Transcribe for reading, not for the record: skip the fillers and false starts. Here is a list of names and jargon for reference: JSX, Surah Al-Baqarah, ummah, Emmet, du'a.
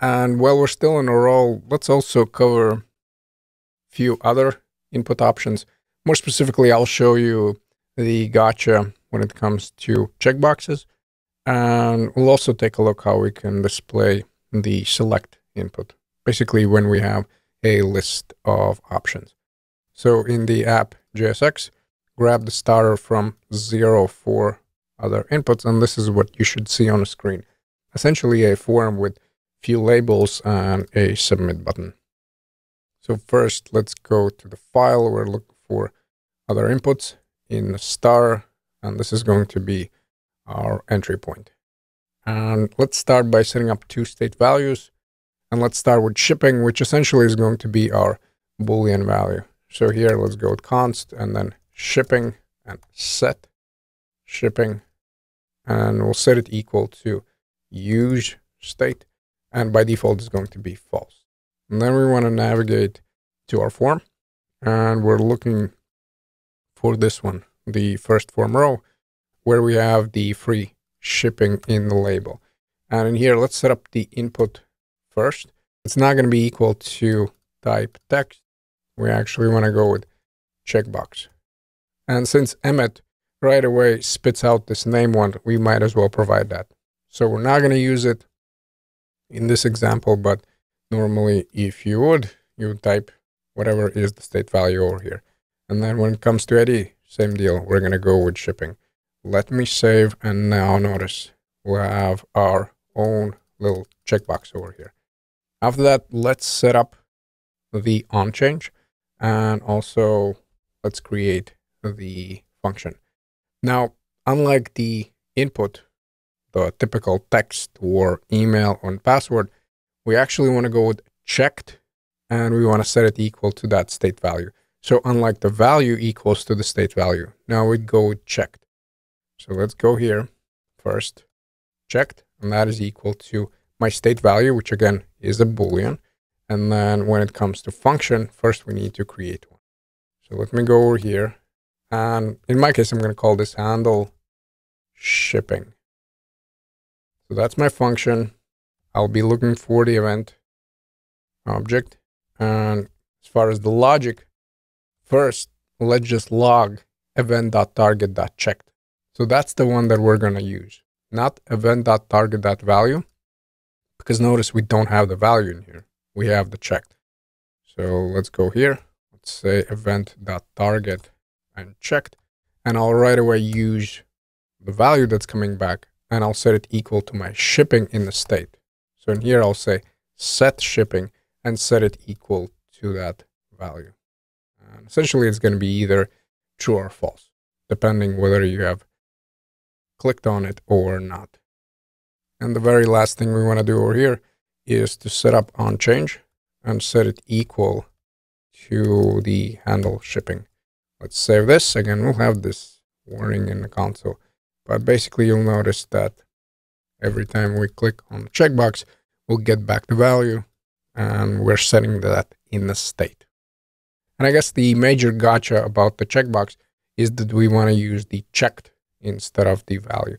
And while we're still in a row, let's also cover a few other input options. More specifically, I'll show you the gotcha when it comes to checkboxes. And we'll also take a look how we can display the select input, basically when we have a list of options. So in the app JSX, grab the starter from 0 for other inputs, and this is what you should see on the screen. Essentially a form with few labels and a submit button. So first, let's go to the file. We're looking for other inputs in the star, and this is going to be our entry point. And let's start by setting up 2 state values. And let's start with shipping, which essentially is going to be our Boolean value. So here, let's go with const and then shipping and set shipping. And we'll set it equal to use state. And by default, it's going to be false. And then we want to navigate to our form. And we're looking for this one, the first form row, where we have the free shipping in the label. And in here, let's set up the input first. It's not going to be equal to type text. We actually want to go with checkbox. And since Emmet right away spits out this name one, we might as well provide that. So we're not going to use it in this example, but normally if you would, you would type whatever is the state value over here. And then when it comes to ID, same deal. We're going to go with shipping. Let me save. And now notice we'll have our own little checkbox over here. After that, let's set up the on change. And also let's create the function. Now, unlike the input, the typical text or email and password, we actually want to go with checked, and we want to set it equal to that state value. So unlike the value equals to the state value, now we'd go with checked. So let's go here first, checked, and that is equal to my state value, which again is a Boolean. And then when it comes to function, first we need to create one. So let me go over here. And in my case, I'm going to call this handle shipping. So that's my function. I'll be looking for the event object. And as far as the logic, first, let's just log event.target.checked. So that's the one that we're going to use, not event.target.value, because notice we don't have the value in here. We have the checked. So let's go here. Let's say event.target and checked. And I'll right away use the value that's coming back, and I'll set it equal to my shipping in the state. So in here, I'll say set shipping and set it equal to that value. And essentially, it's going to be either true or false, depending whether you have clicked on it or not. And the very last thing we want to do over here is to set up on change and set it equal to the handle shipping. Let's save this. Again, we'll have this warning in the console. But basically, you'll notice that every time we click on the checkbox, we'll get back the value, and we're setting that in the state. And I guess the major gotcha about the checkbox is that we want to use the checked instead of the value.